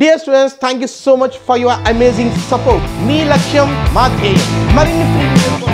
Dear students, thank you so much for your amazing support. Me Laksham Mathe, Marine Premium.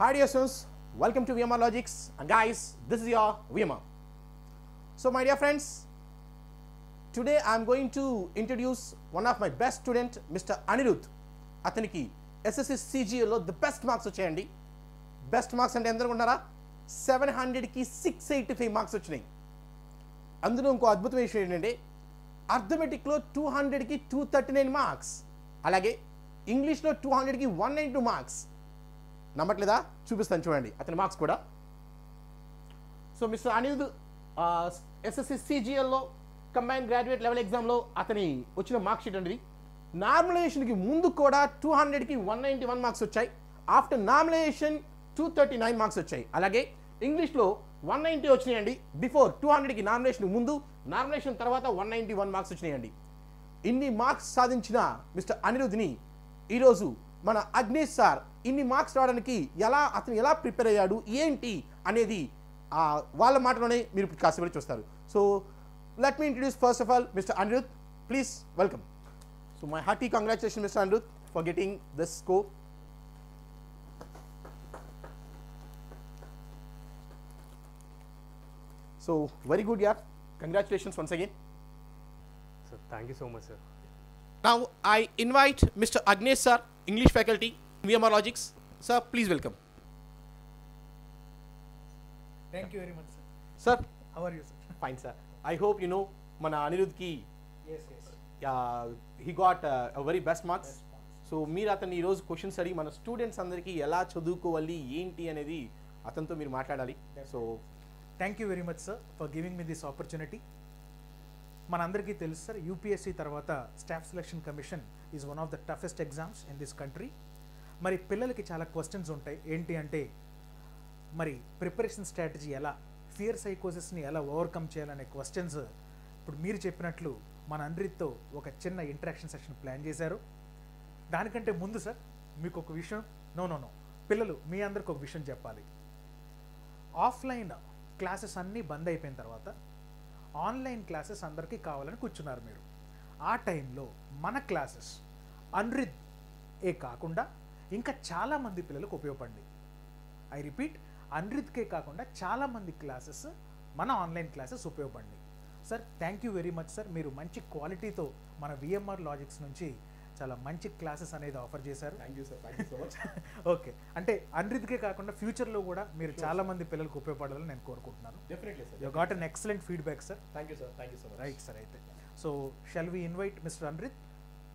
Hi dear students, welcome to VMR Logics, and guys, this is your VMR. So my dear friends, today I am going to introduce one of my best student, Mr. Anirudh. Ataniki SSC CGL the best marks vachayandi. Best marks ante endaru unnara 700 ki 685 marks vachinayi. Andulo inko adbhutamaina vishayam entante arithmetic lo 200 ki 239 marks, alage English lo 200 ki 192 marks. నమ్మట్లేదా చూపిస్తాను చూడండి అతని marks కూడా. So mister Anirudh SSC సిజిఎల్లో combine graduate level ఎగ్జామ్లో అతని వచ్చిన mark sheet అండి. నార్మలైజేషన్కి ముందు కూడా 200కి 191 మార్క్స్ వచ్చాయి, ఆఫ్టర్ నార్మలైజేషన్ 239 మార్క్స్ వచ్చాయి, అలాగే ఇంగ్లీష్లో 190 వచ్చినాయండి. బిఫోర్ 200కి నార్మలైజేషన్ ముందు, నార్మలైజేషన్ తర్వాత 191 మార్క్స్ వచ్చినాయండి. ఇన్ని మార్క్స్ సాధించిన మిస్టర్ అనిరుద్ని ఈరోజు మన అగ్నేష్ సార్ ఇన్ని మార్క్స్ రావడానికి ఎలా, అతను ఎలా ప్రిపేర్ అయ్యాడు ఏంటి అనేది వాళ్ళ మాటలోనే మీరు కాసేపు చూస్తారు. So let me introduce first of all mister Anirudh, please welcome. So my hearty congratulation mister Anirudh for getting this score. So very good యార్, congratulations once again. Sir thank you so much sir. Now I invite Mr. Agnesh sir, English faculty, VMR Logics. Sir, please welcome. Thank you very much, sir. Sir, how are you, sir? Fine, sir. I hope you know mana Anirudh ki. Yes, yes. He got a very best marks. Best marks. So meer atani roju question study mana students andariki ela chadukovali enti anedi atanto meer maatladali. So thank you very much, sir, for giving me this opportunity. మనందరికీ తెలుసు sir, UPSC తర్వాత staff selection commission is one of the toughest exams in this country. మరి పిల్లలకి చాలా questions ఉంటాయి, ఏంటి అంటే మరి ప్రిపరేషన్ స్ట్రాటజీ ఎలా, ఫియర్ సైకోసిస్ని ఎలా ఓవర్కమ్ చేయాలనే క్వశ్చన్స్. ఇప్పుడు మీరు చెప్పినట్లు మన అందరితో ఒక చిన్న ఇంటరాక్షన్ సెషన్ ప్లాన్ చేశారు. దానికంటే ముందు సార్ మీకు ఒక విషయం, నో పిల్లలు మీ అందరికి ఒక విషయం చెప్పాలి. ఆఫ్లైన్ క్లాసెస్ అన్నీ బంద్ అయిపోయిన తర్వాత ఆన్లైన్ క్లాసెస్ అందరికీ కావాలని కూర్చున్నారు మీరు. ఆ టైంలో మన క్లాసెస్ అనిరుద్ ఏ కాకుండా ఇంకా చాలామంది పిల్లలకు ఉపయోగపడింది. ఐ రిపీట్, అనిరుద్కే కాకుండా చాలామంది క్లాసెస్ మన ఆన్లైన్ క్లాసెస్ ఉపయోగపడింది. Sir thank you very much sir, మీరు మంచి క్వాలిటీతో మన విఎంఆర్ లాజిక్స్ నుంచి చాలా మంచి క్లాసెస్ అనేది ఆఫర్ చేశారు. Thank you sir, thank you so much. Okay, అంటే అనిరుద్కే కాకుండా ఫ్యూచర్లో కూడా మీరు చాలామంది పిల్లలకు ఉపయోగపడాలని నేను కోరుకుంటున్నాను. Definitely sir, you got an excellent feedback sir. Thank you sir, thank you so much. Right sir, అయితే so shall we invite mister Anirudh.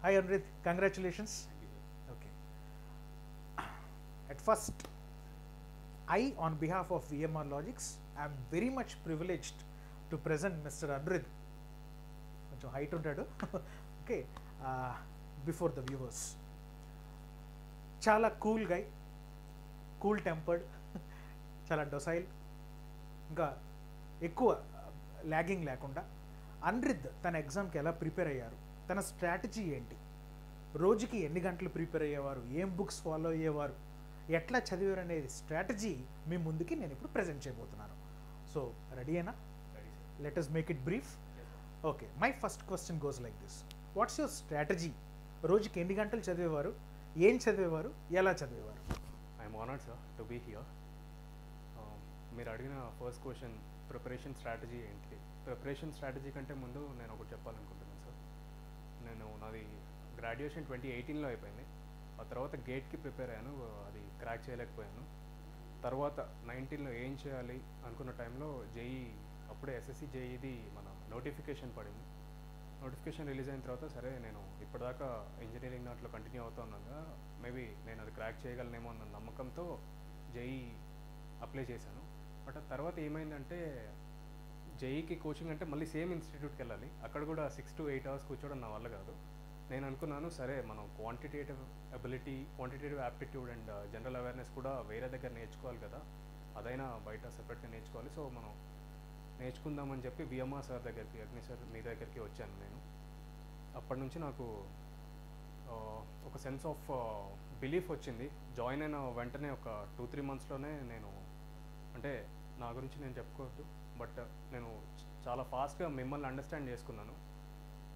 Hi Anirudh, congratulations. Okay, at first I on behalf of VMR logics I'm very much privileged to present mister Anirudh. కొంచెం height ఉంటాడు, okay, before the viewers. Chala cool guy, cool tempered, chala docile, inga ekkuva lagging lekunda Anirudh తన ఎగ్జామ్కి ఎలా prepare అయ్యారు, తన strategy ఏంటి, రోజుకి ఎన్ని గంటలు ప్రిపేర్ అయ్యేవారు, ఏం బుక్స్ ఫాలో అయ్యేవారు, ఎట్లా చదివారు అనేది స్ట్రాటజీ మీ ముందుకి నేను ఇప్పుడు ప్రజెంట్ చేయబోతున్నాను. సో రెడీ అయినా, let us make it brief. Okay, my first question goes like this. What's your strategy? రోజుకి ఎన్ని గంటలు చదివేవారు, ఏం చదివేవారు, ఎలా చదివేవారు? I'm honoured sir to be here. మీరు అడిగిన ఫస్ట్ క్వశ్చన్ ప్రిపరేషన్ స్ట్రాటజీ ఏంటి, ప్రిపరేషన్ స్ట్రాటజీ కంటే ముందు నేను ఒకటి చెప్పాలనుకుంటున్నాను సార్. నేను నాది గ్రాడ్యుయేషన్ 2018లో అయిపోయింది. ఆ తర్వాత గేట్కి ప్రిపేర్ అయ్యాను, అది క్రాక్ చేయలేకపోయాను. తర్వాత 19లో ఏం చేయాలి అనుకున్న టైంలో జేఈ, అప్పుడే ఎస్ఎస్సి జేఈది మన నోటిఫికేషన్ పడింది. నోటిఫికేషన్ రిలీజ్ అయిన తర్వాత సరే నేను ఇప్పటిదాకా ఇంజనీరింగ్ దాంట్లో కంటిన్యూ అవుతూ ఉన్నాగా, మేబీ నేను అది క్రాక్ చేయగలనేమో అన్న నమ్మకంతో జేఈ అప్లై చేశాను. బట్ ఆ తర్వాత ఏమైందంటే జేఈకి కోచింగ్ అంటే మళ్ళీ సేమ్ ఇన్స్టిట్యూట్కి వెళ్ళాలి, అక్కడ కూడా 6 to 8 hours కూర్చోవడం నా వల్ల కాదు. నేను అనుకున్నాను సరే మనం quantitative ability quantitative aptitude and general awareness కూడా వేరే దగ్గర నేర్చుకోవాలి కదా, అదైనా బయట సెపరేట్గా నేర్చుకోవాలి, సో మనం నేర్చుకుందామని చెప్పి విఎంఆర్ సార్ దగ్గరికి అగ్ని సార్ మీ దగ్గరికి వచ్చాను. నేను అప్పటి నుంచి నాకు ఒక సెన్స్ ఆఫ్ బిలీఫ్ వచ్చింది. జాయిన్ అయిన వెంటనే ఒక 2-3 మంత్స్లోనే నేను, అంటే నా గురించి నేను చెప్పుకోవద్దు బట్ నేను చాలా ఫాస్ట్గా మిమ్మల్ని అండర్స్టాండ్ చేసుకున్నాను.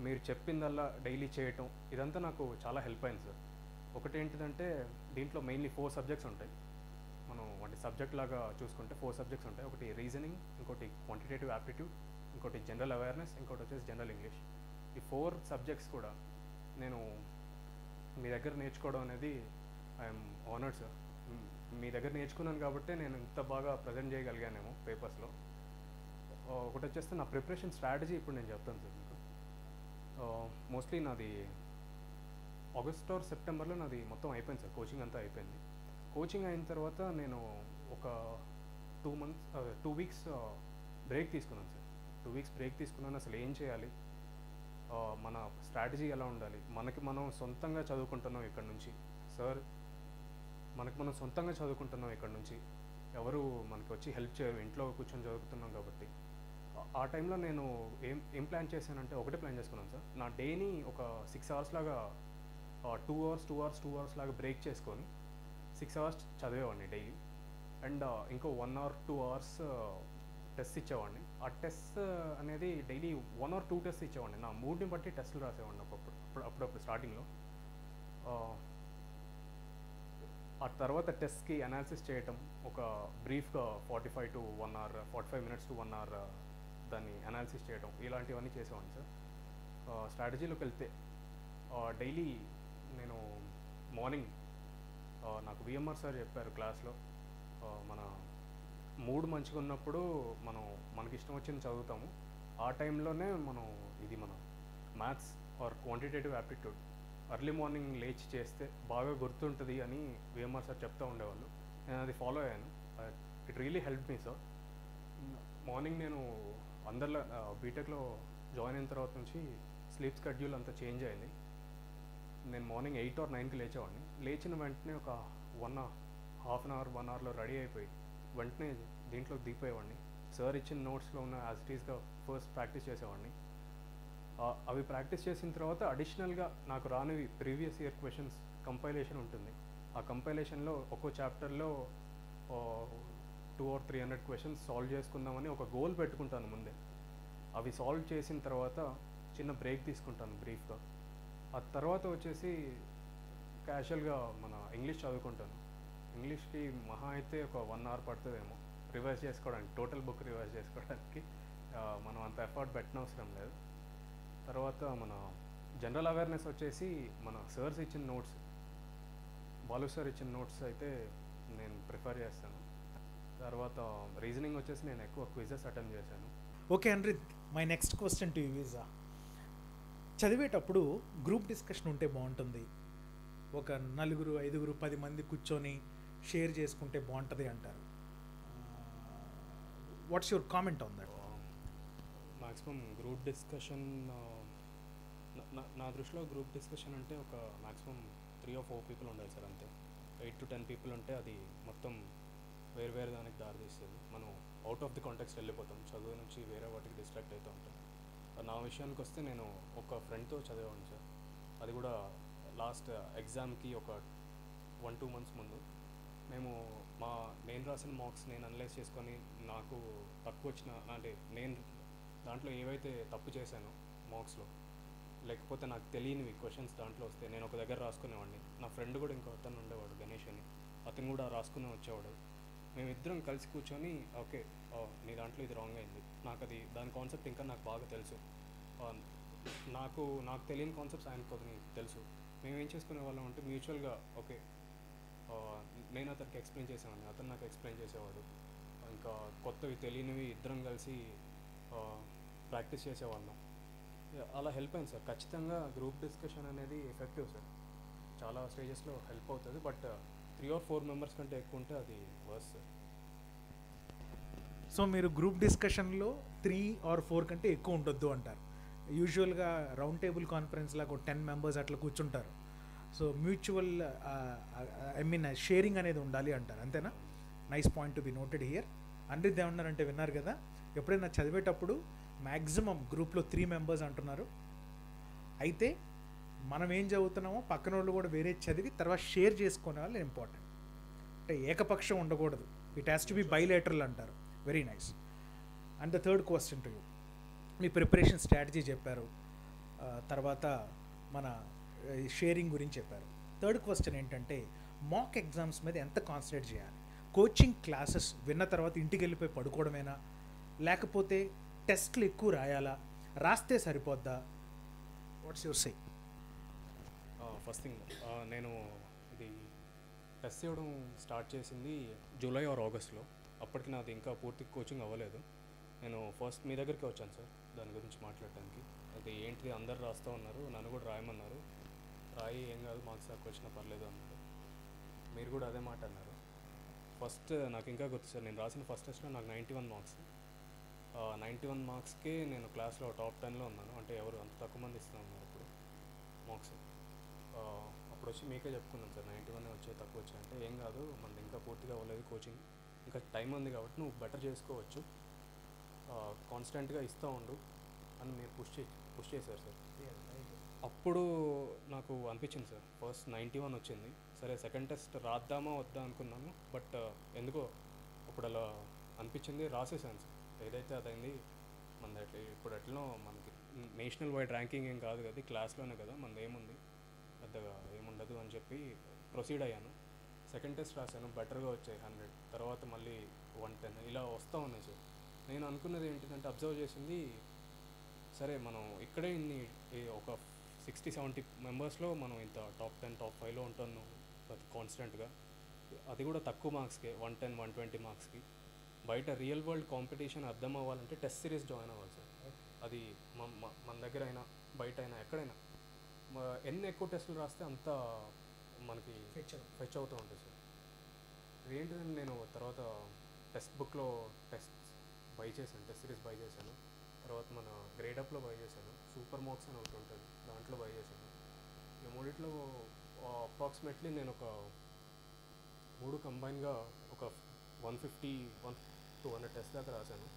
మీరు చెప్పిందల్లా డైలీ చేయటం ఇదంతా నాకు చాలా హెల్ప్ అయింది సార్. ఒకటేంటిదంటే దీంట్లో మెయిన్లీ 4 సబ్జెక్ట్స్ ఉంటాయి, మనం వాటి సబ్జెక్ట్ లాగా చూసుకుంటే 4 సబ్జెక్ట్స్ ఉంటాయి. ఒకటి రీజనింగ్, ఇంకోటి క్వాంటిటేటివ్ యాప్టిట్యూడ్, ఇంకోటి జనరల్ అవేర్నెస్, ఇంకోటి వచ్చేసి జనరల్ ఇంగ్లీష్. ఈ 4 సబ్జెక్ట్స్ కూడా నేను మీ దగ్గర నేర్చుకోవడం అనేది ఐఎమ్ ఆనర్డ్ సార్. మీ దగ్గర నేర్చుకున్నాను కాబట్టి నేను ఇంత బాగా ప్రజెంట్ చేయగలిగానేమో పేపర్స్లో. ఒకటి వచ్చేస్తే నా ప్రిపరేషన్ స్ట్రాటజీ ఇప్పుడు నేను చెప్తాను సార్ మీకు. మోస్ట్లీ నాది ఆగస్ట్ ఆర్ సెప్టెంబర్లో నాది మొత్తం అయిపోయింది సార్, కోచింగ్ అంతా అయిపోయింది. కోచింగ్ అయిన తర్వాత నేను ఒక 2 వీక్స్ బ్రేక్ తీసుకున్నాను సార్. 2 వీక్స్ బ్రేక్ తీసుకున్నాను. అసలు ఏం చేయాలి, మన స్ట్రాటజీ ఎలా ఉండాలి, మనకి మనం సొంతంగా చదువుకుంటున్నాం ఇక్కడ నుంచి సార్, మనకి మనం సొంతంగా చదువుకుంటున్నాం ఇక్కడ నుంచి, ఎవరు మనకి వచ్చి హెల్ప్ చేయరు, ఇంట్లో కూర్చొని చదువుతున్నాం కాబట్టి. ఆ టైంలో నేను ఏం ప్లాన్ చేశానంటే ఒకటే ప్లాన్ చేసుకున్నాను సార్. నా డేని ఒక 6 అవర్స్ లాగా 2 అవర్స్ లాగా బ్రేక్ చేసుకొని 6 అవర్స్ చదివేవాడిని డైలీ, అండ్ ఇంకో 1 or 2 అవర్స్ టెస్ట్ ఇచ్చేవాడిని. ఆ టెస్ట్ అనేది డైలీ 1 or 2 టెస్ట్ ఇచ్చేవాడిని, నా మూడ్ని బట్టి టెస్టులు రాసేవాడిని అప్పుడప్పుడు స్టార్టింగ్లో. ఆ తర్వాత టెస్ట్కి అనాలిసిస్ చేయటం, ఒక బ్రీఫ్గా 45 to 1 hour 45 minutes to 1 hour దాన్ని అనాలిసిస్ చేయడం, ఇలాంటివన్నీ చేసేవాడిని సార్. స్ట్రాటజీలోకి వెళ్తే డైలీ నేను మార్నింగ్ నాకు విఎంఆర్ సార్ చెప్పారు క్లాస్లో, మన మూడు మంచిగా ఉన్నప్పుడు మనకి ఇష్టం వచ్చింది చదువుతాము, ఆ టైంలోనే మనం ఇది మన maths or quantitative aptitude early morning లేచి చేస్తే బాగా గుర్తుంటుంది అని విఎంఆర్ సార్ చెప్తూ ఉండేవాళ్ళు. నేను అది ఫాలో అయ్యాను. It really help me sir. Morning నేను అందరిలో బీటెక్లో జాయిన్ అయిన తర్వాత నుంచి స్లీప్ షెడ్యూల్ అంతా చేంజ్ అయింది. నేను మార్నింగ్ 8 or 9కి లేచేవాడిని. లేచిన వెంటనే ఒక 1 half an hour 1 hourలో రెడీ అయిపోయి వెంటనే దీంట్లోకి దిగిపోయేవాడిని. సార్ ఇచ్చిన నోట్స్లో ఉన్న యాజ్ ఇట్ ఈస్గా ఫస్ట్ ప్రాక్టీస్ చేసేవాడిని. అవి ప్రాక్టీస్ చేసిన తర్వాత అడిషనల్గా నాకు రానివి ప్రీవియస్ ఇయర్ క్వశ్చన్స్ కంపైలేషన్ ఉంటుంది. ఆ కంపైలేషన్లో ఒక్కో చాప్టర్లో 200 or 300 questions సాల్వ్ చేసుకుందామని ఒక గోల్ పెట్టుకుంటాను ముందే. అవి సాల్వ్ చేసిన తర్వాత చిన్న బ్రేక్ తీసుకుంటాను బ్రీఫ్గా. ఆ తర్వాత వచ్చేసి క్యాషువల్గా మన ఇంగ్లీష్ చదువుకుంటాను. ఇంగ్లీష్కి మహా అయితే ఒక 1 hour పడుతుందేమో రివైజ్ చేసుకోవడానికి, టోటల్ బుక్ రివైజ్ చేసుకోవడానికి మనం అంత ఎఫర్ట్ పెట్టనవసరం లేదు. తర్వాత మన జనరల్ అవేర్నెస్ వచ్చేసి మన సార్స్ ఇచ్చిన నోట్స్, బాలు సార్ ఇచ్చిన నోట్స్ అయితే నేను ప్రిఫర్ చేస్తాను. తర్వాత రీజనింగ్ వచ్చేసి నేను ఎక్కువ క్విజెస్ అటెంప్ట్ చేశాను. Okay Anirudh, my next question to you is, చదివేటప్పుడు గ్రూప్ డిస్కషన్ ఉంటే బాగుంటుంది, ఒక 4, 5, 10 మంది కూర్చొని షేర్ చేసుకుంటే బాగుంటుంది అంటారు. What's your comment on that? Maximum group discussion నా దృష్టిలో గ్రూప్ డిస్కషన్ అంటే ఒక మ్యాక్సిమం 3 or 4 people ఉండాలి సార్, అంతే. 8 to 10 people ఉంటే అది మొత్తం వేరు దానికి దారితీస్తుంది, మనం అవుట్ ఆఫ్ ది కాంటెక్స్ట్ వెళ్ళిపోతాం, చదువు నుంచి వేరే వాటికి డిస్ట్రాక్ట్ అవుతూ ఉంటాం. నా విషయానికి వస్తే నేను ఒక ఫ్రెండ్తో చదివాను సార్, అది కూడా లాస్ట్ ఎగ్జామ్కి ఒక 1-2 months ముందు. నేను రాసిన మార్క్స్ నేను అనలైజ్ చేసుకొని నాకు తక్కువ వచ్చిన, అంటే నేను దాంట్లో ఏవైతే తప్పు చేశానో మార్క్స్లో, లేకపోతే నాకు తెలియనివి క్వశ్చన్స్ దాంట్లో వస్తే నేను ఒక దగ్గర రాసుకునేవాడిని. నా ఫ్రెండ్ కూడా ఇంకో అతను ఉండేవాడు, గణేష్ అని, అతను కూడా రాసుకునే వచ్చేవాడు. మేమిద్దరం కలిసి కూర్చొని ఓకే నీ దాంట్లో ఇది రాంగ్ అయింది, నాకు అది దాని కాన్సెప్ట్ ఇంకా నాకు బాగా తెలుసు, నాకు తెలియని కాన్సెప్ట్స్ ఆయనకి తెలుసు. మేము ఏం చేసుకునే వాళ్ళం అంటే మ్యూచువల్గా ఓకే నేను అతనికి ఎక్స్ప్లెయిన్ చేసేవాడిని, అతను నాకు ఎక్స్ప్లెయిన్ చేసేవాడు, ఇంకా కొత్తవి తెలియనివి ఇద్దరం కలిసి ప్రాక్టీస్ చేసేవాళ్ళం. అలా హెల్ప్ అయింది సార్. ఖచ్చితంగా గ్రూప్ డిస్కషన్ అనేది ఎఫెక్టివ్ సార్, చాలా స్టేజెస్లో హెల్ప్ అవుతుంది, బట్ 3 or 4 members కంటే ఎక్కువ ఉంటే అది వర్స్ సార్. సో మీరు గ్రూప్ డిస్కషన్లో 3 or 4 కంటే ఎక్కువ ఉండొద్దు అంటారు. యూజువల్గా రౌండ్ టేబుల్ కాన్ఫరెన్స్ లాగా ఒక 10 members అట్లా కూర్చుంటారు. So mutual I mean sharing అనేది ఉండాలి అంటారు, అంతేనా? Nice point to be noted here. Anirudh ఏమన్నారంటే, విన్నారు కదా, ఎప్పుడైనా చదివేటప్పుడు మ్యాక్సిమం గ్రూప్లో 3 members అంటున్నారు. అయితే మనం ఏం చదువుతున్నామో పక్కన వాళ్ళు కూడా వేరే చదివి తర్వాత షేర్ చేసుకునే వాళ్ళు ఇంపార్టెంట్. అంటే ఏకపక్షం ఉండకూడదు, it has to be bilateral అంటారు. Very nice. And the third question to you, మీ ప్రిపరేషన్ స్ట్రాటజీ చెప్పారు, తర్వాత మన షేరింగ్ గురించి చెప్పారు. థర్డ్ క్వశ్చన్ ఏంటంటే, మాక్ ఎగ్జామ్స్ మీద ఎంత కాన్సన్ట్రేట్ చేయాలి? కోచింగ్ క్లాసెస్ విన్న తర్వాత ఇంటికి వెళ్ళిపోయి పడుకోవడమేనా, లేకపోతే టెస్ట్లు ఎక్కువ రాయాలా, రాస్తే సరిపోద్దా? What's your say? First thing, నేను ఇది టెస్ట్ చేయడం స్టార్ట్ చేసింది జూలై ఆర్ ఆగస్ట్లో. అప్పటికి నాది ఇంకా పూర్తి కోచింగ్ అవ్వలేదు. నేను ఫస్ట్ మీ దగ్గరికి వచ్చాను సార్ దాని గురించి మాట్లాడటానికి. అది ఏంటిది, అందరు రాస్తూ ఉన్నారు, నన్ను కూడా రాయమన్నారు. రాయి, ఏం కాదు, మార్క్స్ తక్కువ వచ్చినా పర్లేదు అన్నారు. మీరు కూడా అదే మాట అన్నారు. ఫస్ట్ నాకు ఇంకా గుర్తు సార్, నేను రాసిన ఫస్ట్ టెస్ట్లో నాకు 91 marks. 91 marksకి నేను క్లాస్లో top 10లో ఉన్నాను. అంటే ఎవరు అంత తక్కువ మంది ఇస్తూ ఉన్నారు ఇప్పుడు మార్క్స్. అప్పుడు వచ్చి మీకే చెప్పుకున్నాను సార్, 91 వచ్చే తక్కువ వచ్చాయి అంటే, ఏం కాదు, మనది ఇంకా పూర్తిగా అవ్వలేదు కోచింగ్, ఇంకా టైం ఉంది కాబట్టి నువ్వు బెటర్ చేసుకోవచ్చు, కాన్స్టెంట్గా ఇస్తూ ఉండు అని మీరు పుష్ చేశారు సార్. అప్పుడు నాకు అనిపించింది సార్, ఫస్ట్ 91 వచ్చింది, సరే సెకండ్ టెస్ట్ రాద్దామా వద్దా అనుకున్నాను. బట్ ఎందుకో అప్పుడు అలా అనిపించింది, రాసేసాను సార్. ఏదైతే అదైంది. మన ఇప్పుడు ఎట్లనో మనకి నేషనల్ వైడ్ ర్యాంకింగ్ ఏం కాదు కదా, క్లాస్లోనే కదా, మనది ఏముంది పెద్దగా ఏముండదు అని చెప్పి ప్రొసీడ్ అయ్యాను. సెకండ్ టెస్ట్ రాశాను, బెటర్గా వచ్చాయి 100, తర్వాత మళ్ళీ 110 ఇలా వస్తూ ఉన్నాయి సార్. నేను అనుకున్నది ఏంటిదంటే, అబ్జర్వ్ చేసింది, సరే మనం ఇక్కడే ఇన్ని ఒక 60-70 members మనం ఇంత top 10, top 5లో ఉంటాను కాన్స్టెంట్గా, అది కూడా తక్కువ మార్క్స్కే, 110, 120 marksకి. బయట రియల్ వరల్డ్ కాంపిటీషన్ అర్థం అవ్వాలంటే టెస్ట్ సిరీస్ జాయిన్ అవ్వాలి సార్. అది మన దగ్గర అయినా బయట అయినా ఎక్కడైనా ఎన్ని ఎక్కువ టెస్టులు రాస్తే అంత మనకి ఫెచ్ అవుతూ ఉంటుంది సార్. ఏంటిదంటే, నేను తర్వాత టెక్స్ట్ బుక్లో టెస్ట్ బై చేశాను, టెస్ట్ సిరీస్ బై చేశాను, తర్వాత మన గ్రేడప్లో బై చేశాను, సూపర్ మార్క్స్ అని ఒకటి ఉంటుంది దాంట్లో బై చేశాను. ఈ మూడిట్లో అప్రాక్సిమేట్లీ నేను ఒక 3 కంబైన్గా ఒక 150-200 టెస్ట్ దాకా రాశాను.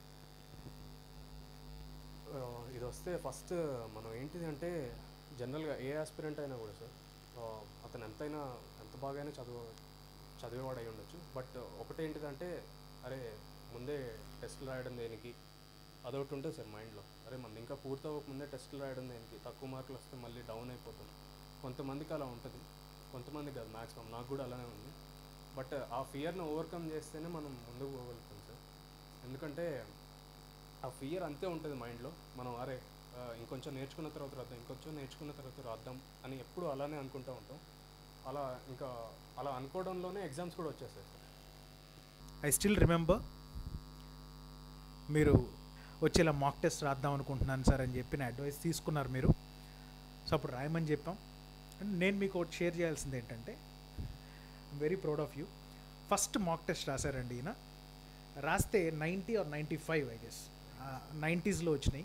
ఇది వస్తే ఫస్ట్ మనం ఏంటిది అంటే, జనరల్గా ఏ ఆస్పిరెంట్ అయినా కూడా సార్, అతను ఎంతైనా ఎంత బాగైనా చదివేవాడు అయి ఉండొచ్చు, బట్ ఒకటేంటిదంటే, అరే ముందే టెస్టులు రాయడం దేనికి, అదొకటి ఉంటుంది సార్ మైండ్లో. అరే మనం ఇంకా పూర్తి అవ్వకముందే టెస్టులు రాయడం దేనికి, తక్కువ మార్కులు వస్తే మళ్ళీ డౌన్ అయిపోతుంది. కొంతమందికి అలా ఉంటుంది, కొంతమంది కాదు, మ్యాక్సిమం నాకు కూడా అలానే ఉంది. బట్ ఆ ఫియర్ను ఓవర్కమ్ చేస్తేనే మనం ముందుకు పోగలుగుతాం సార్. ఎందుకంటే ఆ ఫియర్ అంతే ఉంటుంది మైండ్లో. మనం అరే ఇంకొంచెం నేర్చుకున్న తర్వాత రాద్దాం, ఇంకొంచెం నేర్చుకున్న తర్వాత రాద్దాం అని ఎప్పుడు అలానే అనుకుంటూ ఉంటాం. అలా ఇంకా అలా అనుకోవడంలోనే ఎగ్జామ్స్ కూడా వచ్చేస్తాయి సార్. ఐ స్టిల్ రిమెంబర్, మీరు వచ్చేలా మాక్ టెస్ట్ రాద్దాం అనుకుంటున్నాను సార్ అని చెప్పి నా అడ్వైస్ తీసుకున్నారు మీరు. సో అప్పుడు రాయమని చెప్పాం. అండ్ నేను మీకు ఒకటి షేర్ చేయాల్సింది ఏంటంటే, I'm very proud of you. First mock test రాశారండి ఈయన. రాస్తే 90 or 95 ఐ గెస్, 90s లో వచ్చినాయి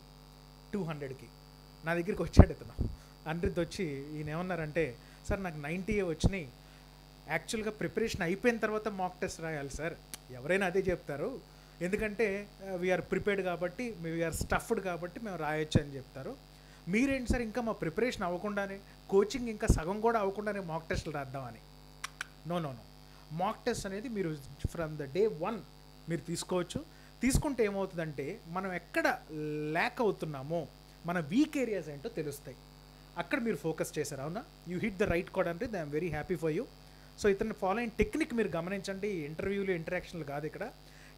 200కి. నా దగ్గరికి వచ్చాడు ఇతను, అనిరుద్ధ్ వచ్చి ఈయన ఏమన్నారంటే, సార్ నాకు 90 వచ్చినాయి, యాక్చువల్గా ప్రిపరేషన్ అయిపోయిన తర్వాత మాక్ టెస్ట్ రాయాలి సార్, ఎవరైనా అదే చెప్తారు, ఎందుకంటే వీఆర్ ప్రిపేర్డ్ కాబట్టి, వీఆర్ స్టఫ్డ్ కాబట్టి మేము రాయొచ్చు అని చెప్తారు. మీరేంటి సార్ ఇంకా మా ప్రిపరేషన్ అవ్వకుండానే, కోచింగ్ ఇంకా సగం కూడా అవ్వకుండానే మాక్ టెస్ట్లు రాద్దామని. No no no, mock test అనేది మీరు ఫ్రమ్ ద day 1 మీరు తీసుకోవచ్చు. తీసుకుంటే ఏమవుతుందంటే, మనం ఎక్కడ ల్యాక్ అవుతున్నామో, మన వీక్ ఏరియాస్ ఏంటో తెలుస్తాయి, అక్కడ మీరు ఫోకస్ చేశారు. అవునా? You hit the right code అంటే, I'm very happy for you. So ఇతను ఫాలో అయిన టెక్నిక్ మీరు గమనించండి, ఇంటర్వ్యూలు ఇంటరాక్షన్లు కాదు ఇక్కడ.